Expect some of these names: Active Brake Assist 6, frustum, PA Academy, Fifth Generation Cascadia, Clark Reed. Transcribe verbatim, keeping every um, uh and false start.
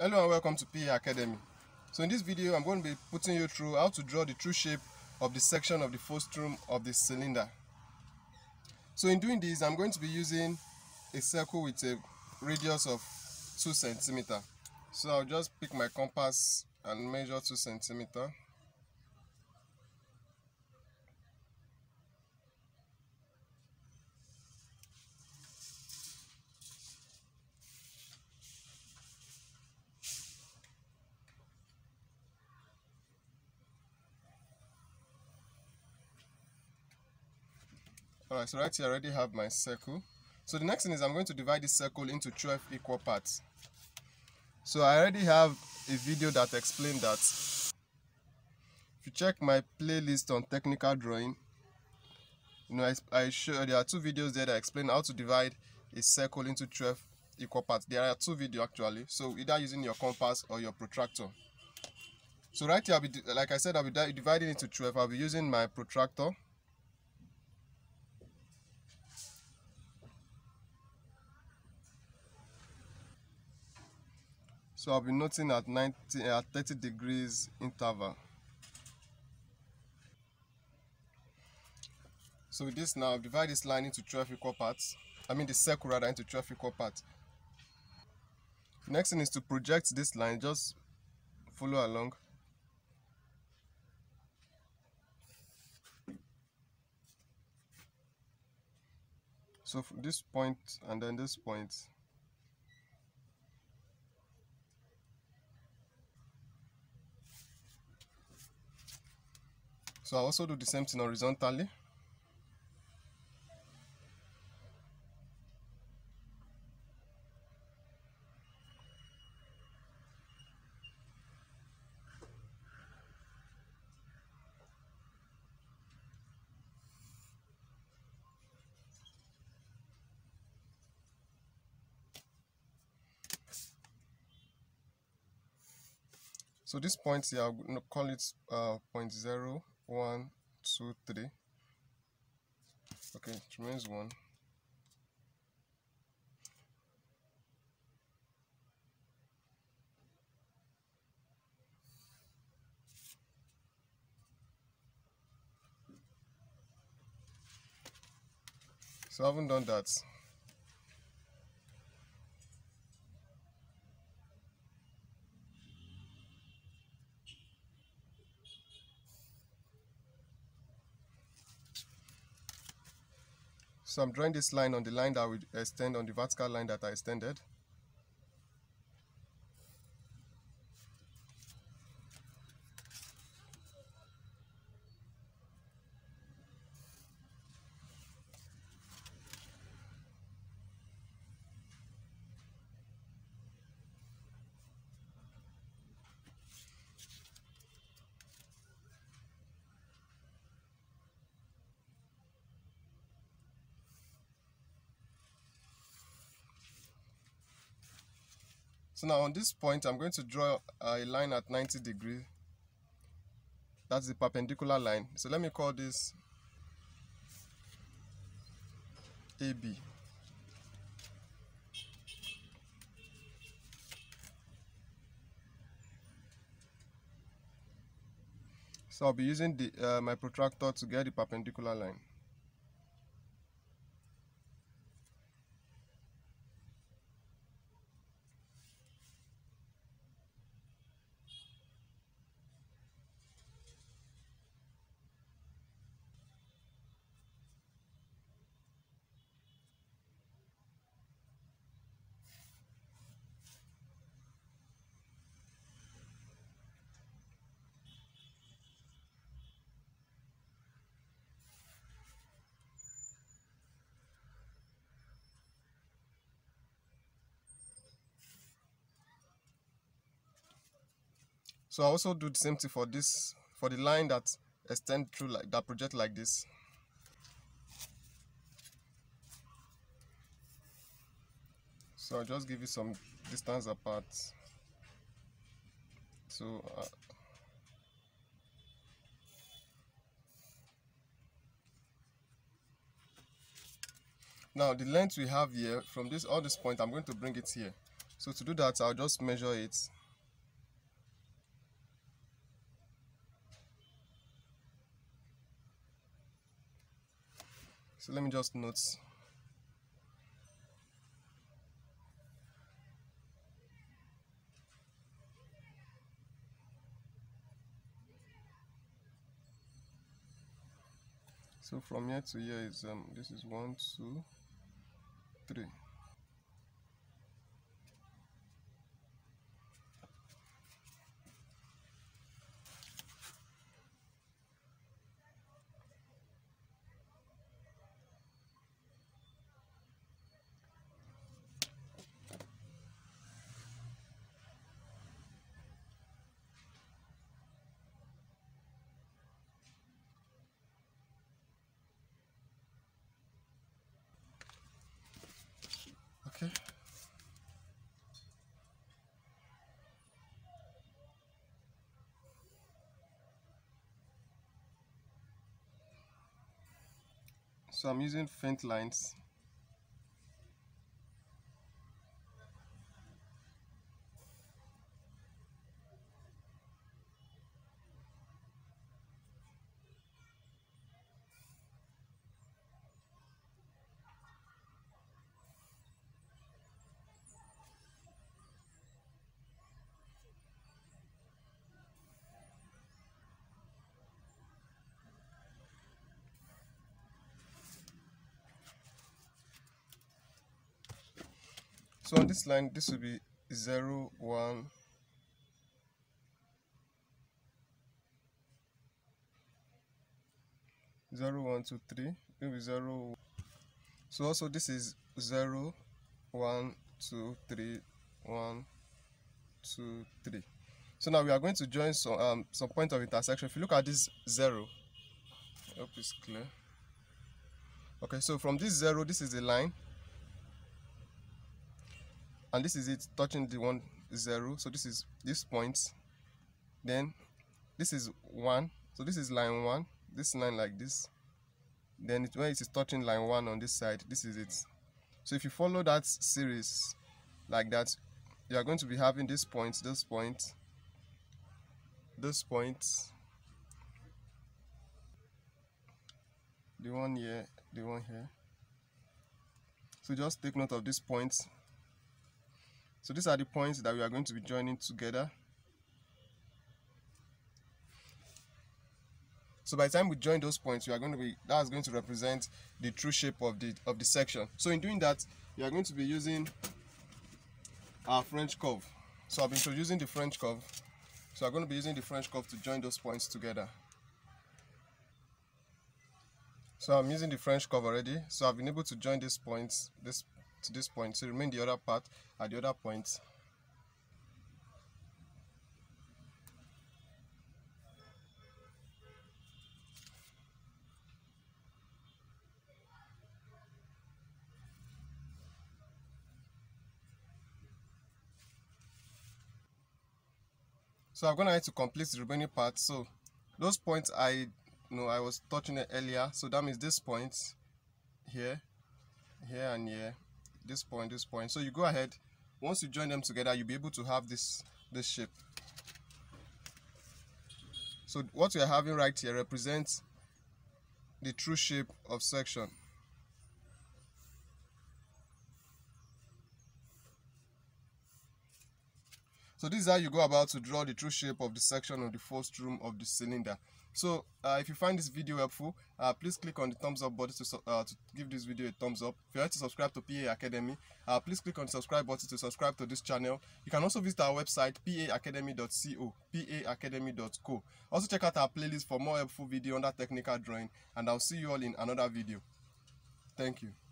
Hello and welcome to P A Academy. So in this video I'm going to be putting you through how to draw the true shape of the section of the frustum of the cylinder. So in doing this I'm going to be using a circle with a radius of two centimeters. So I'll just pick my compass and measure two centimeters. Alright, so right here I already have my circle. So the next thing is I'm going to divide this circle into twelve equal parts. So I already have a video that explained that. If you check my playlist on technical drawing, you know, I, I show there are two videos there that explain how to divide a circle into twelve equal parts. There are two videos actually. So either using your compass or your protractor. So right here, I'll be, like I said, I'll be dividing into twelve. I'll be using my protractor. So I'll be noting at ninety, at thirty degrees interval. So with this now, I'll divide this line into twelve equal parts. I mean the circle rather into twelve equal parts. Next thing is to project this line. Just follow along. So from this point and then this point. So I also do the same thing horizontally. So this point here, I'll call it uh, point zero. One, two, three. Okay, it remains one. So I haven't done that. So I'm drawing this line on the line that we extend on the vertical line that I extended. So now on this point, I'm going to draw a line at ninety degrees. That's the perpendicular line. So let me call this A B. So I'll be using the, uh, my protractor to get the perpendicular line. So I also do the same thing for this, for the line that extend through like that project like this. So I'll just give you some distance apart. So. Uh, now the length we have here from this all this point, I'm going to bring it here. So to do that, I'll just measure it. So let me just note. So from here to here is um this is one, two, three. Okay. So I'm using faint lines. So on this line, this will be zero, one, zero, one, two, three. It will be zero. So also this is zero, one, two, three, one, two, three. So now we are going to join some um some point of intersection. If you look at this zero, I hope it's clear. Okay, so from this zero, this is a line. And this is it touching the one zero, so this is this point. Then this is one, so this is line one. This line like this. Then it, when it is touching line one on this side, this is it. So if you follow that series like that, you are going to be having this point, this point, this point, the one here, the one here. So just take note of this point. So these are the points that we are going to be joining together. So by the time we join those points, we are going to be that's going to represent the true shape of the of the section. So in doing that, we are going to be using our French curve. So I've been introducing the French curve. So I'm going to be using the French curve to join those points together. So I'm using the French curve already. So I've been able to join these points. This. To this point, so remain the other part at the other point. So I'm gonna have to complete the remaining part. So those points I you know I was touching it earlier. So that means this point here, here and here. This point, this point. So you go ahead. Once you join them together, you'll be able to have this this shape. So what we are having right here represents the true shape of section. So this is how you go about to draw the true shape of the section of the first room of the cylinder. So uh, if you find this video helpful, uh, please click on the thumbs up button to, uh, to give this video a thumbs up. If you want to subscribe to P A Academy, uh, please click on the subscribe button to subscribe to this channel. You can also visit our website P A academy dot co, P A academy dot co. Also check out our playlist for more helpful video under technical drawing, and I'll see you all in another video. Thank you.